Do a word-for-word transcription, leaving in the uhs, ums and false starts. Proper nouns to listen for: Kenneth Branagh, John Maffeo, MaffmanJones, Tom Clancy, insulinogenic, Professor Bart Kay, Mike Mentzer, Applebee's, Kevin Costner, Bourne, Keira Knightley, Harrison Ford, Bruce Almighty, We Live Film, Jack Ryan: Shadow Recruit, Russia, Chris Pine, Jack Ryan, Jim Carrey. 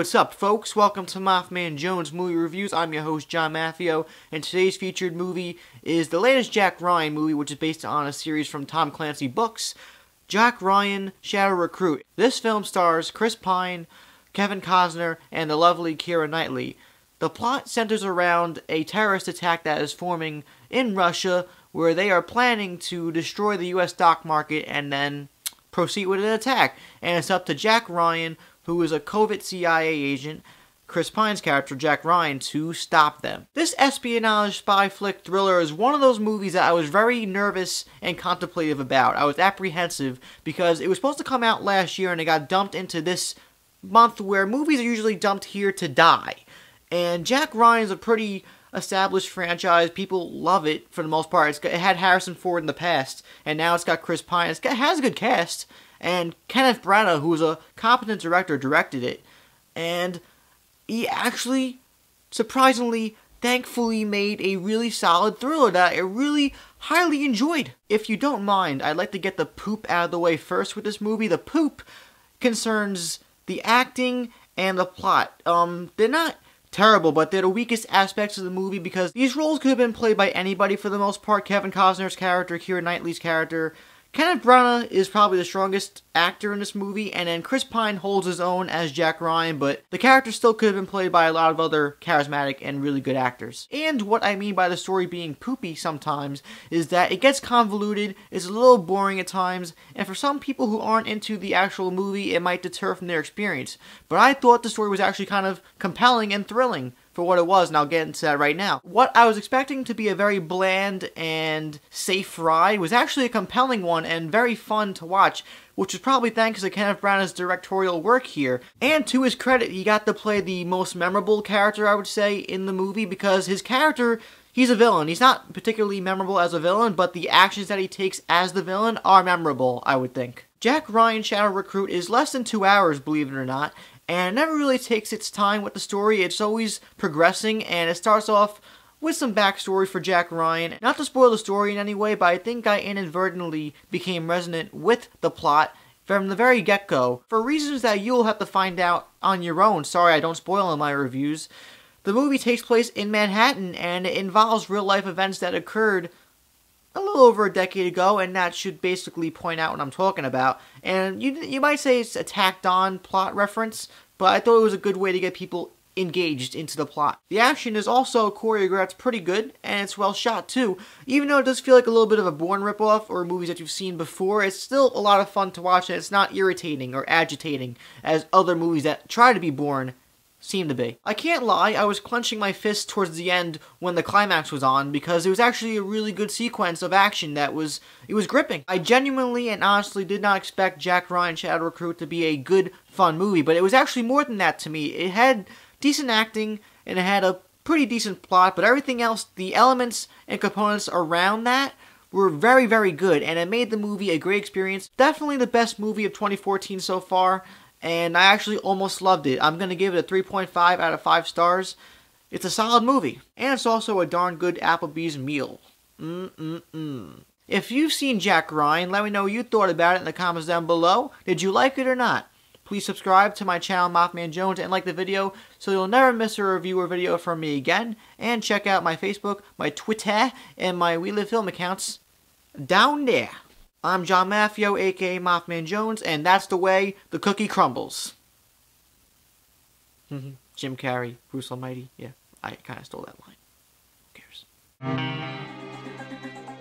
what's up, folks? Welcome to MaffmanJones Movie Reviews. I'm your host, John Maffeo, and today's featured movie is the latest Jack Ryan movie, which is based on a series from Tom Clancy books, Jack Ryan: Shadow Recruit. This film stars Chris Pine, Kevin Costner, and the lovely Keira Knightley. The plot centers around a terrorist attack that is forming in Russia, where they are planning to destroy the U S stock market and then proceed with an attack. And it's up to Jack Ryan, who is a covert C I A agent, Chris Pine's character, Jack Ryan, to stop them. This espionage spy flick thriller is one of those movies that I was very nervous and contemplative about. I was apprehensive because it was supposed to come out last year and it got dumped into this month where movies are usually dumped here to die. And Jack Ryan's a pretty established franchise. People love it for the most part. It's got, it had Harrison Ford in the past, and now it's got Chris Pine. It's got, it has a good cast, and Kenneth Branagh, who is a competent director, directed it, and he actually, surprisingly, thankfully, made a really solid thriller that I really highly enjoyed. If you don't mind, I'd like to get the poop out of the way first with this movie. The poop concerns the acting and the plot. Um, they're not terrible, but they're the weakest aspects of the movie because these roles could have been played by anybody for the most part. Kevin Costner's character, Keira Knightley's character. Kenneth Branagh is probably the strongest actor in this movie, and then Chris Pine holds his own as Jack Ryan, but the character still could have been played by a lot of other charismatic and really good actors. And what I mean by the story being poopy sometimes is that it gets convoluted, it's a little boring at times, and for some people who aren't into the actual movie, it might deter from their experience. But I thought the story was actually kind of compelling and thrilling for what it was, and I'll get into that right now. What I was expecting to be a very bland and safe ride was actually a compelling one and very fun to watch, which is probably thanks to Kenneth Branagh's directorial work here. And to his credit, he got to play the most memorable character, I would say, in the movie, because his character, he's a villain. He's not particularly memorable as a villain, but the actions that he takes as the villain are memorable, I would think. Jack Ryan: Shadow Recruit is less than two hours, believe it or not, and it never really takes its time with the story. It's always progressing, and it starts off with some backstory for Jack Ryan. Not to spoil the story in any way, but I think I inadvertently became resonant with the plot from the very get-go, for reasons that you'll have to find out on your own. Sorry, I don't spoil in my reviews. The movie takes place in Manhattan, and it involves real-life events that occurred a little over a decade ago, and that should basically point out what I'm talking about. And you you might say it's a tacked-on plot reference, but I thought it was a good way to get people engaged into the plot. The action is also choreographed pretty good, and it's well shot too. Even though it does feel like a little bit of a Bourne ripoff or movies that you've seen before, it's still a lot of fun to watch, and it's not irritating or agitating as other movies that try to be Bourne seem to be. I can't lie, I was clenching my fist towards the end when the climax was on, because it was actually a really good sequence of action that was, it was gripping. I genuinely and honestly did not expect Jack Ryan: Shadow Recruit to be a good, fun movie, but it was actually more than that to me. It had decent acting, and it had a pretty decent plot, but everything else, the elements and components around that were very, very good, and it made the movie a great experience. Definitely the best movie of twenty fourteen so far, and I actually almost loved it. I'm going to give it a three point five out of five stars. It's a solid movie. And it's also a darn good Applebee's meal. Mm-mm-mm. If you've seen Jack Ryan, let me know what you thought about it in the comments down below. Did you like it or not? Please subscribe to my channel, MaffmanJones, and like the video so you'll never miss a review or video from me again. And check out my Facebook, my Twitter, and my We Live Film accounts down there. I'm John Maffeo, aka MaffmanJones, and that's the way the cookie crumbles. Jim Carrey, Bruce Almighty. Yeah, I kind of stole that line. Who cares?